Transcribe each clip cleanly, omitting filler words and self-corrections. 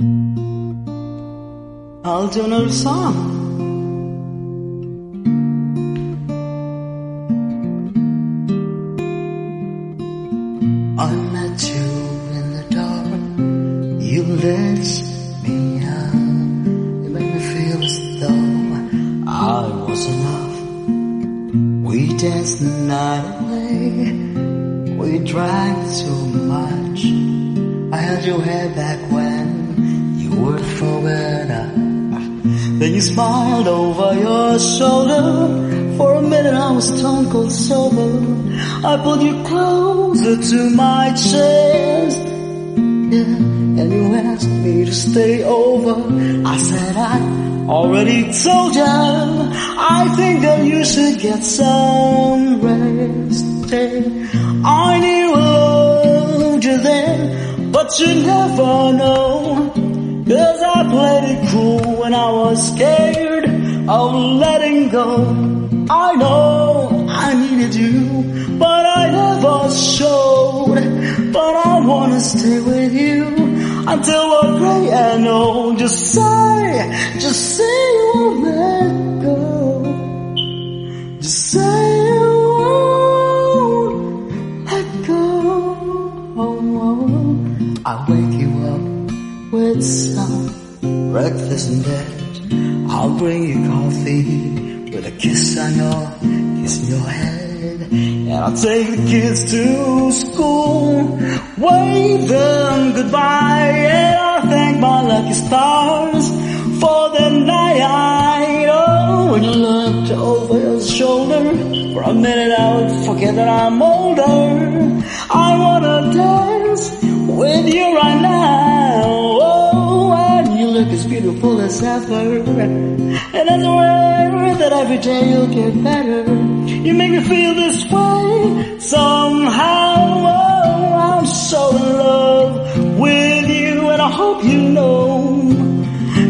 I'll do an old song. I met you in the dark, you lit me up, you made me feel as though I was in love. We danced the night away, we drank too much. I held your hair back when you were forward up. Then you smiled over your shoulder. For a minute I was stone cold sober. I pulled you closer to my chest, yeah. And you asked me to stay over. I said I already told you, I think that you should get some rest, yeah. I knew I loved you then, but you never know, 'cause I played it cool when I was scared of letting go. I know I needed you, but I never showed. But I wanna stay with you until we're gray and old. Just say you won't let go. Just say you won't let go. Oh, I'll wake you up with some breakfast in bed. I'll bring you coffee with a kiss on your, kiss in your head. And I'll take the kids to school, wave them goodbye. And I'll thank my lucky stars for the night. Oh, when you looked over your shoulder, for a minute I would forget that I'm older. I wanna dance with you right now. Look as beautiful as ever, and I swear that every day you'll get better. You make me feel this way somehow. Oh, I'm so in love with you, and I hope you know,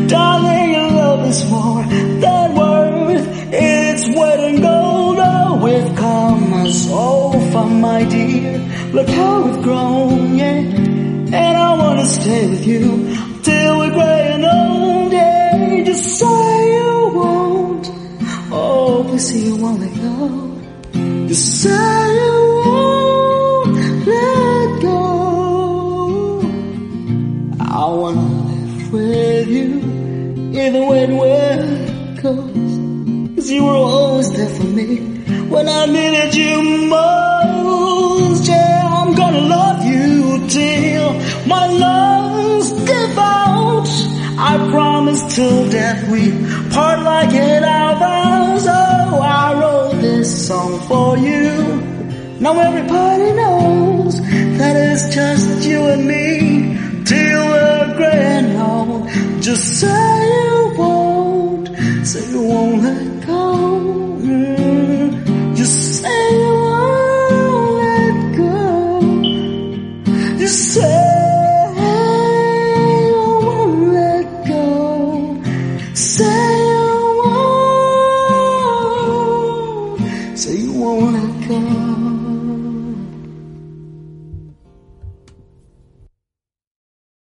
darling, your love is more than worth its weight in gold. Oh, we've come so far, my dear. Look how we've grown, yeah. And I wanna stay with you till we're gray. Just say you won't. Oh, please say you won't let go. Just say you won't let go. I wanna live with you either way and where it goes, 'cause you were always there for me when I needed you most. Yeah, I'm gonna love you till my lungs give out. I promise till death we part like in our vows. Oh, I wrote this song for you. Now everybody knows that it's just you and me till we're gray and old. Just say you won't let go. Just say you won't let go. Just say. Say